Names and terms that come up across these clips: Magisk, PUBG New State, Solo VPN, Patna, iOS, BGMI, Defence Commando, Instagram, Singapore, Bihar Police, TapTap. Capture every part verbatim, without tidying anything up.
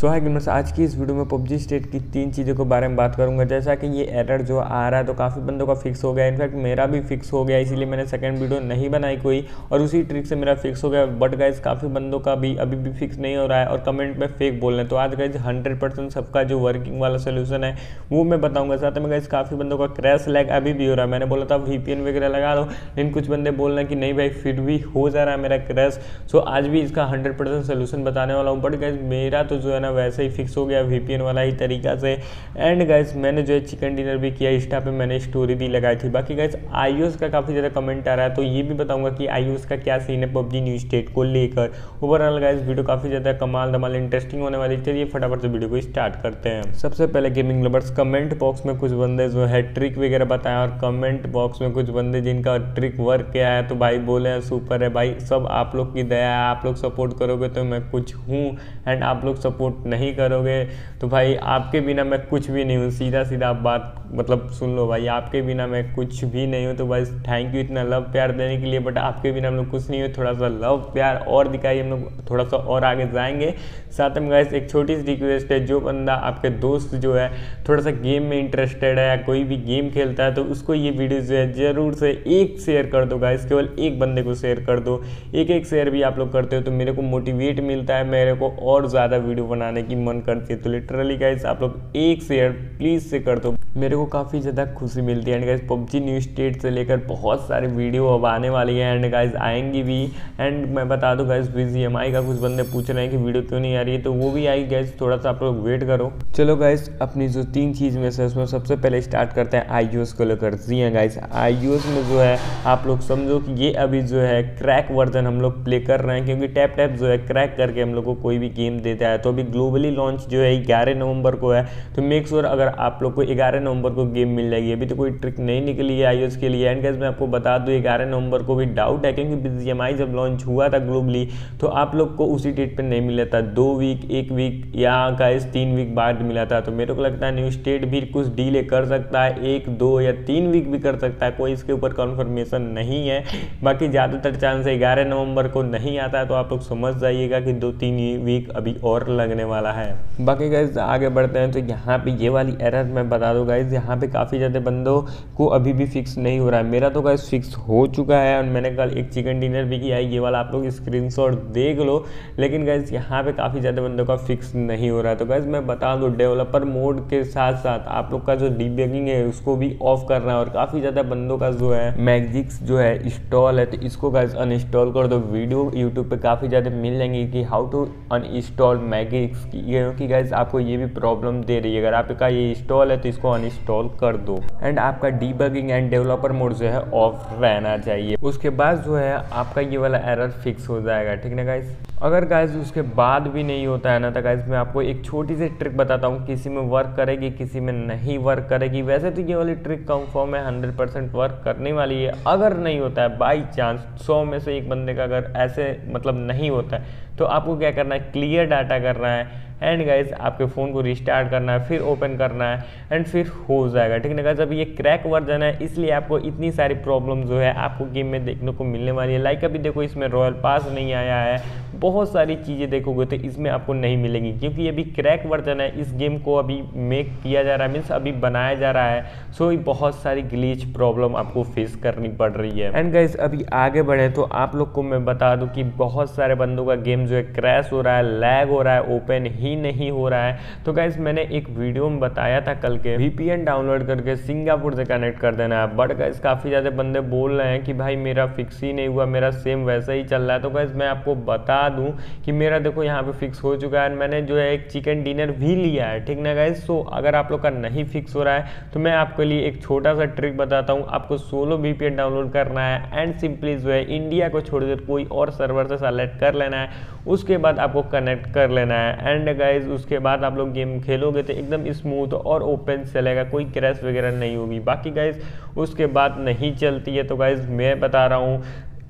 सो हाय gamers, आज की इस वीडियो में पबजी स्टेट की तीन चीज़ों के बारे में बात करूंगा। जैसा कि ये एरर जो आ रहा है तो काफ़ी बंदों का फिक्स हो गया, इनफैक्ट मेरा भी फिक्स हो गया, इसीलिए मैंने सेकंड वीडियो नहीं बनाई कोई और उसी ट्रिक से मेरा फिक्स हो गया। बट गाइज काफ़ी बंदों का भी अभी भी फिक्स नहीं हो रहा है और कमेंट में फेक बोल रहे हैं। तो आज गाइज हंड्रेड परसेंट सबका जो वर्किंग वाला सोल्यूशन है वो मैं बताऊँगा। साथ में गाइज काफ़ी बंदों का क्रैश लैग अभी भी हो रहा है। मैंने बोला था वीपीएन वगैरह लगा दो, लेकिन कुछ बंदे बोल रहे हैं कि नहीं भाई फिर भी हो जा रहा है मेरा क्रैश। सो आज भी इसका हंड्रेड परसेंट सोल्यूशन बताने वाला हूँ। बट गाइज मेरा तो जो वैसे ही फिक्स हो गया वीपीएन वाला ही तरीका से। एंड गाइस मैंने जो है चिकन डिनर भी किया, इंस्टा पे मैंने स्टोरी भी लगाई थी। बाकी गाइस आईओएस का काफ़ी ज़्यादा कमेंट आ रहा है, तो ये भी बताऊंगा कि आईओएस का क्या सीन है पबजी न्यू स्टेट को लेकर। ओवरऑल गाइस वीडियो काफ़ी ज़्यादा कमाल धमाल इंटरेस्टिंग होने वाली। चलिए फटाफट से वीडियो को स्टार्ट करते हैं। सबसे पहले गेमिंग लवर्स, कमेंट बॉक्स में कुछ बंदे जो है ट्रिक वगैरह बताएं और कमेंट बॉक्स में कुछ बंदे जिनका ट्रिक वर्क किया है तो भाई बोले हैं सुपर है भाई, सब आप लोग की दया है। आप लोग सपोर्ट करोगे तो मैं कुछ हूँ, एंड आप लोग सपोर्ट नहीं करोगे तो भाई आपके बिना मैं कुछ भी नहीं हूँ। सीधा सीधा आप बात मतलब सुन लो भाई, आपके बिना मैं कुछ भी नहीं हूँ। तो बस थैंक यू इतना लव प्यार देने के लिए, बट आपके बिना हम लोग कुछ नहीं हो। थोड़ा सा लव प्यार और दिखाइए, हम लोग थोड़ा सा और आगे जाएंगे। साथ में गाइस एक छोटी सी रिक्वेस्ट है, जो बंदा आपके दोस्त जो है थोड़ा सा गेम में इंटरेस्टेड है या कोई भी गेम खेलता है तो उसको ये वीडियो जो है ज़रूर से एक शेयर कर दो गाइस, केवल एक बंदे को शेयर कर दो। एक एक शेयर भी आप लोग करते हो तो मेरे को मोटिवेट मिलता है, मेरे को और ज़्यादा वीडियो बनाने की मन करती है। तो लिटरली गाइस आप लोग एक शेयर प्लीज़ से कर दो, मेरे को काफ़ी ज़्यादा खुशी मिलती है। And guys PUBG new state से लेकर बहुत सारे वीडियो अब आने वाली है, एंड गाइस आएंगी भी। एंड मैं बता दूं गाइस बीजीएमआई का कुछ बंदे पूछ रहे हैं कि वीडियो क्यों नहीं आ रही है, तो वो भी आई गाइस, थोड़ा सा आप लोग वेट करो। चलो गाइस अपनी जो तीन चीज़ में से उसमें सबसे पहले स्टार्ट करते हैं आईओएस को लेकर। जी हैं गाइस, आईओएस में जो है आप लोग समझो कि ये अभी जो है क्रैक वर्जन हम लोग प्ले कर रहे हैं, क्योंकि टैप टैप जो है क्रैक करके हम लोग को कोई भी गेम देता है। तो अभी ग्लोबली लॉन्च जो है ग्यारह नवंबर को है, तो मेक श्योर अगर आप लोग को ग्यारह नवंबर को गेम मिल जाएगी। अभी तो कोई ट्रिक नहीं निकली है आईओएस के लिए। एंड गाइस मैं आपको बता दूं ग्यारह नवंबर को भी डाउट है, क्योंकि बीजीएमआई जब लॉन्च हुआ था ग्लोबली तो आप लोग को उसी डेट पे नहीं मिला था, दो वीक एक वीक या गाइस तीन वीक बाद मिला था। तो मेरे को लगता है न्यू स्टेट भी कुछ डिले कर सकता है, एक दो या तीन वीक भी कर सकता है, कोई इसके ऊपर कन्फर्मेशन नहीं है। बाकी ज़्यादातर चांस है ग्यारह नवंबर को नहीं आता है, तो आप लोग समझ जाइएगा कि दो तीन वीक अभी और लगने वाला है। बाकी गाइस आगे बढ़ते हैं, तो यहाँ पे ये वाली एरर मैं बता दूं गाइस, यहाँ पे काफ़ी ज़्यादा बंदों को अभी भी फिक्स नहीं हो रहा है। मेरा तो गाइस फिक्स हो चुका है और मैंने कल एक चिकन डिनर भी किया है, ये वाला आप लोग स्क्रीनशॉट देख लो। लेकिन गाइस यहाँ पे काफ़ी ज़्यादा बंदों का फिक्स नहीं हो रहा है। तो गाइस मैं बता दूँ डेवलपर मोड के साथ साथ आप लोग का जो डीबगिंग है उसको भी ऑफ करना है, और काफ़ी ज़्यादा बंदों का जो है मैजिक्स जो है इंस्टॉल है तो इसको गाइस अनइंस्टॉल कर दो। वीडियो यूट्यूब पर काफ़ी ज़्यादा मिल जाएंगी कि हाउ टू अनइंस्टॉल मैजिक्स, क्योंकि गाइस आपको ये भी प्रॉब्लम दे रही है। अगर आपका ये इंस्टॉल है तो इसको अनइंस्टॉल कर दो, एंड आपका डीबगिंग एंड डेवलपर मोड जो है ऑफ रहना चाहिए। उसके बाद जो है आपका ये वाला एरर फिक्स हो जाएगा, ठीक ना गाइस। अगर गाइस उसके बाद भी नहीं होता है ना तो गाइस मैं आपको एक छोटी सी ट्रिक बताता हूँ, किसी में वर्क करेगी किसी में नहीं वर्क करेगी। वैसे तो ये वाली ट्रिक कंफर्म है हंड्रेड परसेंट वर्क करने वाली है। अगर नहीं होता है बाई चांस सौ में से एक बंदे का अगर ऐसे मतलब नहीं होता है, तो आपको क्या करना है, क्लियर डाटा करना है। एंड गाइस आपके फ़ोन को रिस्टार्ट करना है, फिर ओपन करना है, एंड फिर हो जाएगा, ठीक है ना गाइस। अब ये क्रैक वर्जन है इसलिए आपको इतनी सारी प्रॉब्लम जो है आपको गेम में देखने को मिलने वाली है। लाइक अभी देखो इसमें रॉयल पास नहीं आया है, बहुत सारी चीज़ें देखोगे तो इसमें आपको नहीं मिलेंगी, क्योंकि ये भी क्रैक वर्जन है। इस गेम को अभी मेक किया जा रहा है, मीन्स अभी बनाया जा रहा है। सो बहुत सारी ग्लिच प्रॉब्लम आपको फेस करनी पड़ रही है। एंड गाइस अभी आगे बढ़े तो आप लोग को मैं बता दूँ कि बहुत सारे बंदों का गेम जो है क्रैश हो रहा है, लैग हो रहा है, ओपन ही नहीं हो रहा है। तो गाइस मैंने एक वीडियो में बताया था कल के, वीपीएन डाउनलोड करके सिंगापुर से कनेक्ट कर देना है। बट गाइस काफ़ी ज़्यादा बंदे बोल रहे हैं कि भाई मेरा फिक्स ही नहीं हुआ, मेरा सेम वैसा ही चल रहा है। तो गाइस मैं आपको बता दूं कि मेरा देखो यहाँ पे फिक्स हो चुका है, मैंने जो है एक चिकन डिनर भी लिया है, ठीक ना गाइस। सो अगर आप लोग का नहीं फिक्स हो रहा है तो मैं आपके लिए एक छोटा सा ट्रिक बताता हूँ। आपको सोलो वीपीएन डाउनलोड करना है, एंड सिंपली जो है इंडिया को छोड़कर कोई और सर्वर से सेलेक्ट कर लेना है, उसके बाद आपको कनेक्ट कर लेना है। एंड गाइज उसके बाद आप लोग गेम खेलोगे तो एकदम स्मूथ और ओपन चलेगा, कोई क्रैश वगैरह नहीं होगी। बाकी गाइज उसके बाद नहीं चलती है तो गाइज मैं बता रहा हूँ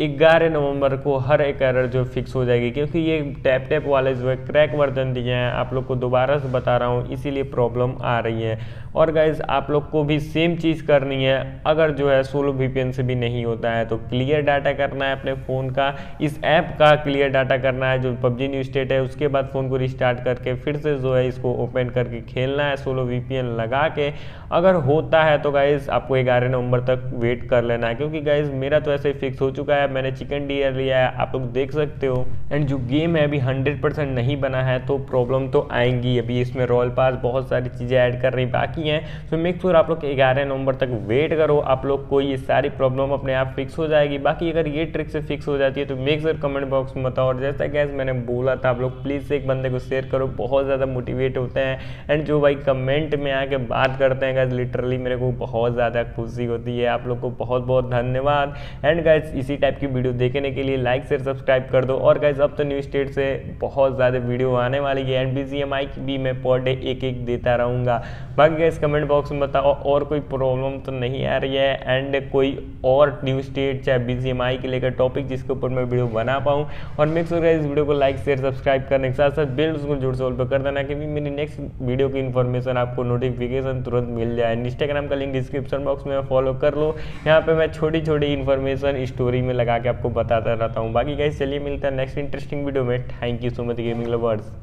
ग्यारह नवंबर को हर एक एरर जो फिक्स हो जाएगी, क्योंकि ये टैप टैप वाले जो है क्रैक वर्जन दिए हैं, आप लोग को दोबारा से बता रहा हूँ, इसीलिए प्रॉब्लम आ रही है। और गाइज आप लोग को भी सेम चीज़ करनी है, अगर जो है सोलो वीपीएन से भी नहीं होता है तो क्लियर डाटा करना है अपने फ़ोन का, इस ऐप का क्लियर डाटा करना है जो पबजी न्यू स्टेट है, उसके बाद फ़ोन को रिस्टार्ट करके फिर से जो है इसको ओपन करके खेलना है सोलो वीपीएन लगा के। अगर होता है तो गाइज़ आपको ग्यारह नवंबर तक वेट कर लेना है, क्योंकि गाइज़ मेरा तो ऐसे फिक्स हो चुका है, मैंने चिकन डियर लिया है, आप लोग देख सकते हो। एंड जो गेम है अभी हंड्रेड परसेंट नहीं बना है तो प्रॉब्लम तो आएंगी, अभी इसमें रॉयल पास बहुत सारी चीज़ें ऐड कर रही बाकी हैं, तो मेक श्योर आप लोग ग्यारह नवंबर तक वेट करो, आप लोग को ये सारी प्रॉब्लम अपने आप फिक्स हो जाएगी। बाकी अगर ये ट्रिक से फिक्स हो जाती है तो मेक श्योर कमेंट बॉक्स में बताओ, और जैसा गैस मैंने बोला था आप लोग प्लीज़ एक बंदे को शेयर करो, बहुत ज़्यादा मोटिवेट होते हैं। एंड जो भाई कमेंट में आके बात करते हैं गैस, लिटरली मेरे को बहुत ज़्यादा खुशी होती है, आप लोग को बहुत बहुत धन्यवाद। एंड गैस इसी टाइप की वीडियो देखने के लिए लाइक शेयर सब्सक्राइब कर दो। और गाइस अब तो न्यू स्टेट से बहुत ज़्यादा वीडियो आने वाली है, एंड बीजीएमआई की भी मैं पर डे एक एक देता रहूँगा। बाकी गाइस कमेंट बॉक्स में बताओ और कोई प्रॉब्लम तो नहीं आ रही है, एंड कोई और न्यू स्टेट चाहे बीजीएमआई के लेकर टॉपिक जिसके ऊपर मैं वीडियो बना पाऊँ। और मेक श्योर गाइस वीडियो को लाइक शेयर सब्सक्राइब करने के साथ साथ बेल उसको जोर शोर पर कर देना, क्योंकि मेरी नेक्स्ट वीडियो की इन्फॉर्मेशन आपको नोटिफिकेशन तुरंत मिल जाए। इंस्टाग्राम का लिंक डिस्क्रिप्शन बॉक्स में फॉलो कर लो, यहाँ पर मैं छोटी छोटी इन्फॉर्मेशन स्टोरी में लगा के आपको बताता रहता हूँ। बाकी गाइस चलिए मिलता है नेक्स्ट इंटरेस्टिंग वीडियो में। Thank you so much gaming lovers.